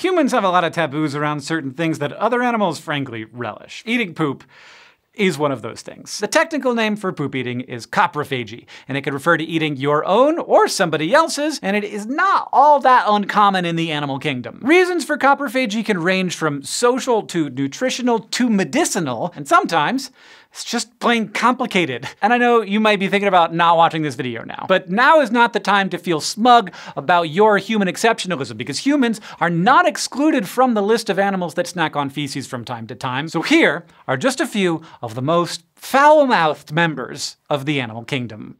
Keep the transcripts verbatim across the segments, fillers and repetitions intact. Humans have a lot of taboos around certain things that other animals, frankly, relish. Eating poop is one of those things. The technical name for poop eating is coprophagy, and it can refer to eating your own or somebody else's, and it is not all that uncommon in the animal kingdom. Reasons for coprophagy can range from social to nutritional to medicinal, and sometimes it's just plain complicated. And I know you might be thinking about not watching this video now, but now is not the time to feel smug about your human exceptionalism, because humans are not excluded from the list of animals that snack on feces from time to time. So here are just a few of the most foul-mouthed members of the animal kingdom.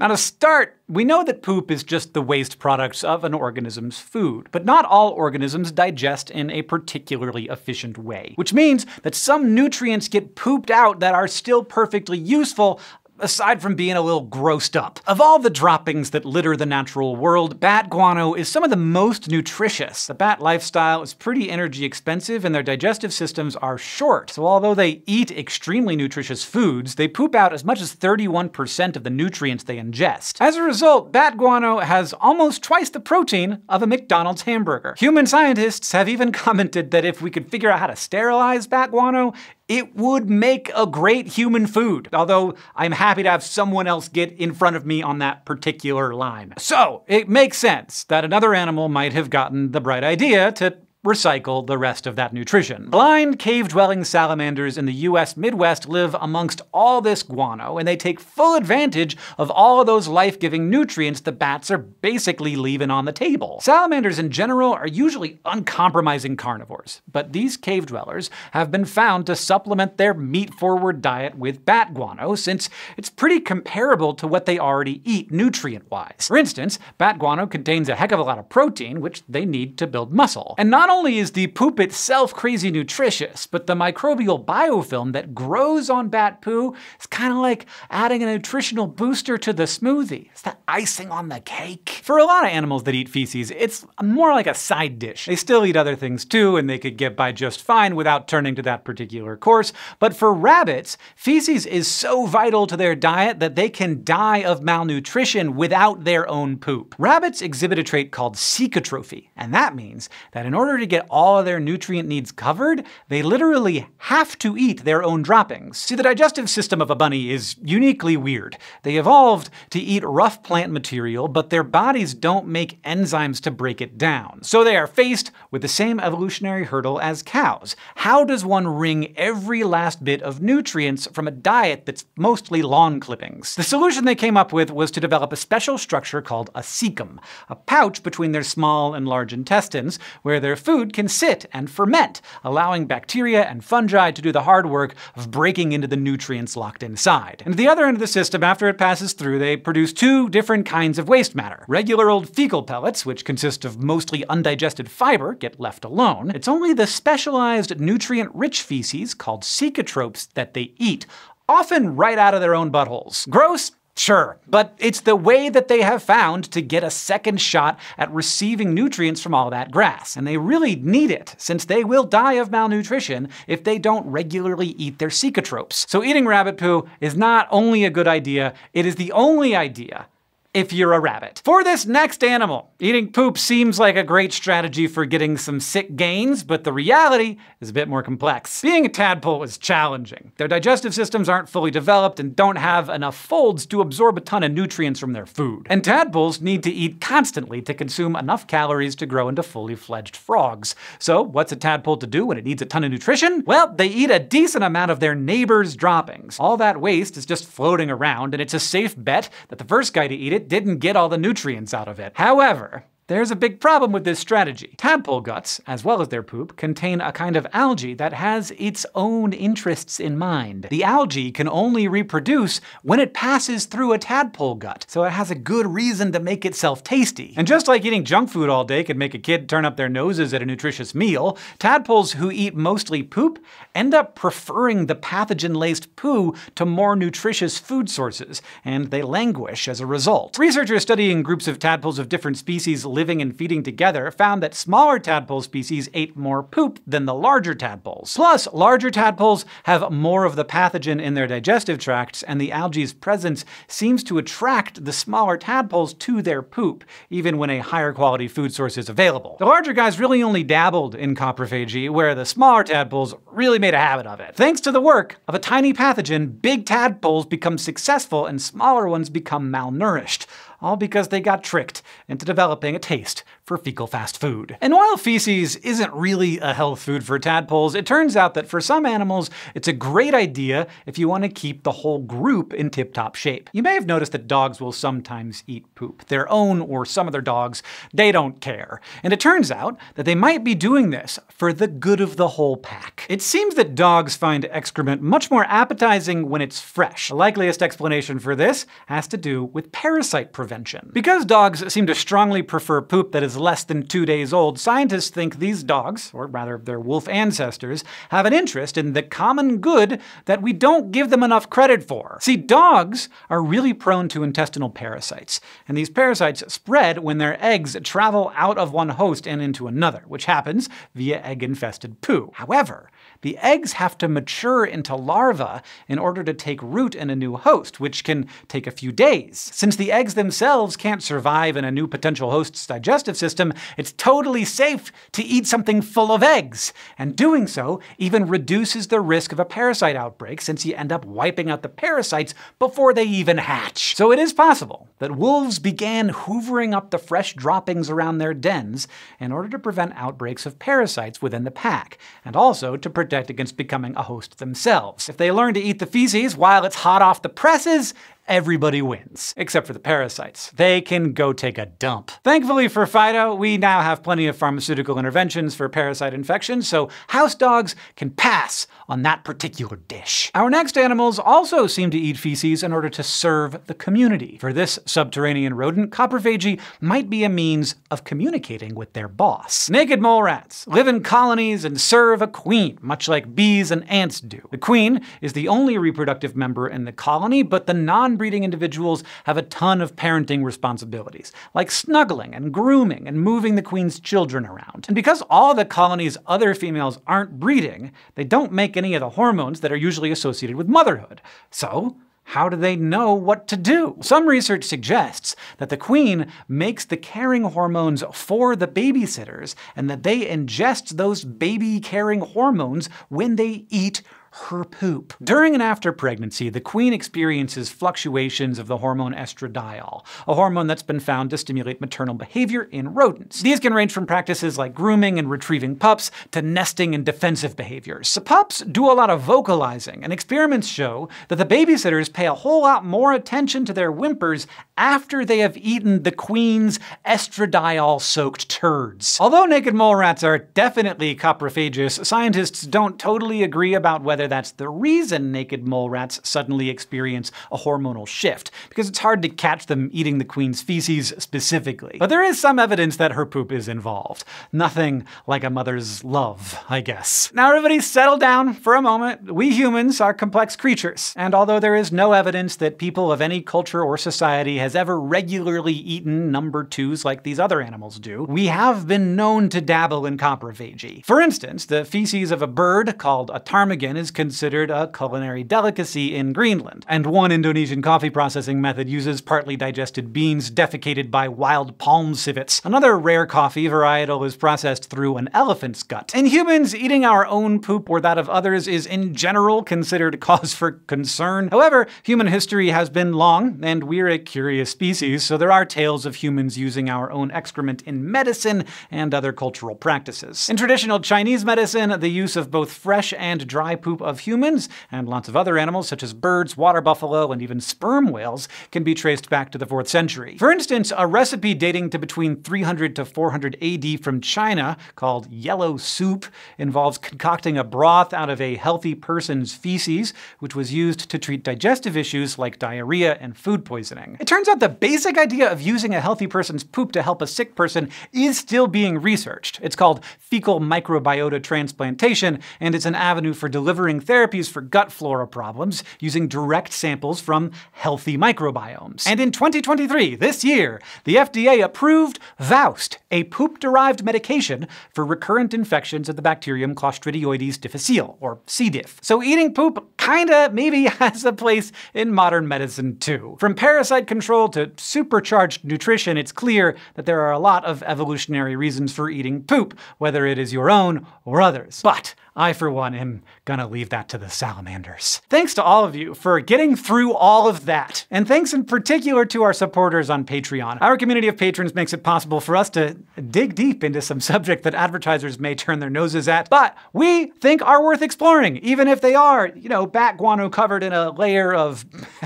Now to start, we know that poop is just the waste products of an organism's food, but not all organisms digest in a particularly efficient way, which means that some nutrients get pooped out that are still perfectly useful, aside from being a little grossed up. Of all the droppings that litter the natural world, bat guano is some of the most nutritious. The bat lifestyle is pretty energy expensive and their digestive systems are short. So although they eat extremely nutritious foods, they poop out as much as thirty-one percent of the nutrients they ingest. As a result, bat guano has almost twice the protein of a McDonald's hamburger. Human scientists have even commented that if we could figure out how to sterilize bat guano, it would make a great human food, although I'm happy to have someone else get in front of me on that particular line. So it makes sense that another animal might have gotten the bright idea to recycle the rest of that nutrition. Blind cave-dwelling salamanders in the U S Midwest live amongst all this guano, and they take full advantage of all of those life-giving nutrients the bats are basically leaving on the table. Salamanders in general are usually uncompromising carnivores, but these cave-dwellers have been found to supplement their meat-forward diet with bat guano, since it's pretty comparable to what they already eat nutrient-wise. For instance, bat guano contains a heck of a lot of protein, which they need to build muscle. And not Not only is the poop itself crazy nutritious, but the microbial biofilm that grows on bat poo is kind of like adding a nutritional booster to the smoothie. It's the icing on the cake. For a lot of animals that eat feces, it's more like a side dish. They still eat other things too, and they could get by just fine without turning to that particular course. But for rabbits, feces is so vital to their diet that they can die of malnutrition without their own poop. Rabbits exhibit a trait called cecotrophy, and that means that in order to get all of their nutrient needs covered, they literally have to eat their own droppings. See, the digestive system of a bunny is uniquely weird. They evolved to eat rough plant material, but their bodies don't make enzymes to break it down. So they are faced with the same evolutionary hurdle as cows. How does one wring every last bit of nutrients from a diet that's mostly lawn clippings? The solution they came up with was to develop a special structure called a cecum, a pouch between their small and large intestines, where their food can sit and ferment, allowing bacteria and fungi to do the hard work of breaking into the nutrients locked inside. And at the other end of the system, after it passes through, they produce two different kinds of waste matter. Regular old fecal pellets, which consist of mostly undigested fiber, get left alone. It's only the specialized nutrient-rich feces, called cecotropes, that they eat, often right out of their own buttholes. Gross? Sure, but it's the way that they have found to get a second shot at receiving nutrients from all that grass. And they really need it, since they will die of malnutrition if they don't regularly eat their cecotropes. So eating rabbit poo is not only a good idea, it is the only idea if you're a rabbit. For this next animal, eating poop seems like a great strategy for getting some sick gains, but the reality is a bit more complex. Being a tadpole is challenging. Their digestive systems aren't fully developed and don't have enough folds to absorb a ton of nutrients from their food. And tadpoles need to eat constantly to consume enough calories to grow into fully fledged frogs. So what's a tadpole to do when it needs a ton of nutrition? Well, they eat a decent amount of their neighbor's droppings. All that waste is just floating around, and it's a safe bet that the first guy to eat it It didn't get all the nutrients out of it. However, there's a big problem with this strategy. Tadpole guts, as well as their poop, contain a kind of algae that has its own interests in mind. The algae can only reproduce when it passes through a tadpole gut, so it has a good reason to make itself tasty. And just like eating junk food all day can make a kid turn up their noses at a nutritious meal, tadpoles who eat mostly poop end up preferring the pathogen-laced poo to more nutritious food sources, and they languish as a result. Researchers studying groups of tadpoles of different species living and feeding together found that smaller tadpole species ate more poop than the larger tadpoles. Plus, larger tadpoles have more of the pathogen in their digestive tracts, and the algae's presence seems to attract the smaller tadpoles to their poop, even when a higher quality food source is available. The larger guys really only dabbled in coprophagy, where the smaller tadpoles really made a habit of it. Thanks to the work of a tiny pathogen, big tadpoles become successful and smaller ones become malnourished, all because they got tricked into developing a taste for fecal fast food. And while feces isn't really a health food for tadpoles, it turns out that for some animals, it's a great idea if you want to keep the whole group in tip-top shape. You may have noticed that dogs will sometimes eat poop, their own or some other dogs. They don't care. And it turns out that they might be doing this for the good of the whole pack. It seems that dogs find excrement much more appetizing when it's fresh. The likeliest explanation for this has to do with parasite prevention. Because dogs seem to strongly prefer poop that is less than two days old, scientists think these dogs, or rather their wolf ancestors, have an interest in the common good that we don't give them enough credit for. See, dogs are really prone to intestinal parasites, and these parasites spread when their eggs travel out of one host and into another, which happens via egg-infested poo. However, the eggs have to mature into larvae in order to take root in a new host, which can take a few days. Since the eggs themselves can't survive in a new potential host's digestive system, it's totally safe to eat something full of eggs. And doing so even reduces the risk of a parasite outbreak, since you end up wiping out the parasites before they even hatch. So it is possible that wolves began hoovering up the fresh droppings around their dens in order to prevent outbreaks of parasites within the pack, and also to protect protect against becoming a host themselves. If they learn to eat the feces while it's hot off the presses, everybody wins. Except for the parasites. They can go take a dump. Thankfully for Fido, we now have plenty of pharmaceutical interventions for parasite infections, so house dogs can pass on that particular dish. Our next animals also seem to eat feces in order to serve the community. For this subterranean rodent, coprophagy might be a means of communicating with their boss. Naked mole rats live in colonies and serve a queen, much like bees and ants do. The queen is the only reproductive member in the colony, but the non breeding individuals have a ton of parenting responsibilities, like snuggling and grooming and moving the queen's children around. And because all the colony's other females aren't breeding, they don't make any of the hormones that are usually associated with motherhood. So, how do they know what to do? Some research suggests that the queen makes the caring hormones for the babysitters, and that they ingest those baby-caring hormones when they eat her poop. During and after pregnancy, the queen experiences fluctuations of the hormone estradiol, a hormone that's been found to stimulate maternal behavior in rodents. These can range from practices like grooming and retrieving pups to nesting and defensive behaviors. So pups do a lot of vocalizing, and experiments show that the babysitters pay a whole lot more attention to their whimpers after they have eaten the queen's estradiol-soaked turds. Although naked mole rats are definitely coprophagous, scientists don't totally agree about whether Whether that's the reason naked mole rats suddenly experience a hormonal shift, because it's hard to catch them eating the queen's feces specifically. But there is some evidence that her poop is involved. Nothing like a mother's love, I guess. Now everybody settle down for a moment. We humans are complex creatures, and although there is no evidence that people of any culture or society has ever regularly eaten number twos like these other animals do, we have been known to dabble in coprophagy. For instance, the feces of a bird called a ptarmigan is considered a culinary delicacy in Greenland, and one Indonesian coffee processing method uses partly digested beans defecated by wild palm civets. Another rare coffee varietal is processed through an elephant's gut. In humans, eating our own poop or that of others is in general considered a cause for concern. However, human history has been long, and we're a curious species, so there are tales of humans using our own excrement in medicine and other cultural practices. In traditional Chinese medicine, the use of both fresh and dry poop of humans, and lots of other animals such as birds, water buffalo, and even sperm whales, can be traced back to the fourth century. For instance, a recipe dating to between three hundred to four hundred A D from China, called yellow soup, involves concocting a broth out of a healthy person's feces, which was used to treat digestive issues like diarrhea and food poisoning. It turns out the basic idea of using a healthy person's poop to help a sick person is still being researched. It's called fecal microbiota transplantation, and it's an avenue for delivering delivering therapies for gut flora problems using direct samples from healthy microbiomes. And in twenty twenty-three, this year, the F D A approved Vowst, a poop-derived medication for recurrent infections of the bacterium Clostridioides difficile, or C. diff. So eating poop kinda maybe has a place in modern medicine too. From parasite control to supercharged nutrition, it's clear that there are a lot of evolutionary reasons for eating poop, whether it is your own or others. But I, for one, am gonna leave that to the salamanders. Thanks to all of you for getting through all of that. And thanks in particular to our supporters on Patreon. Our community of patrons makes it possible for us to dig deep into some subject that advertisers may turn their noses at, but we think are worth exploring, even if they are, you know, bat guano covered in a layer of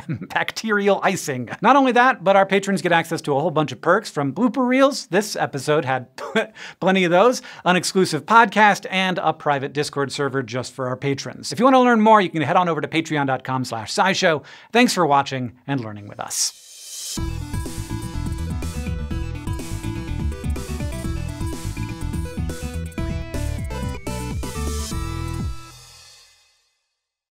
bacterial icing. Not only that, but our patrons get access to a whole bunch of perks, from blooper reels — this episode had plenty of those — an exclusive podcast, and a private Discord server just for our patrons. If you want to learn more, you can head on over to patreon dot com slash scishow. Thanks for watching and learning with us.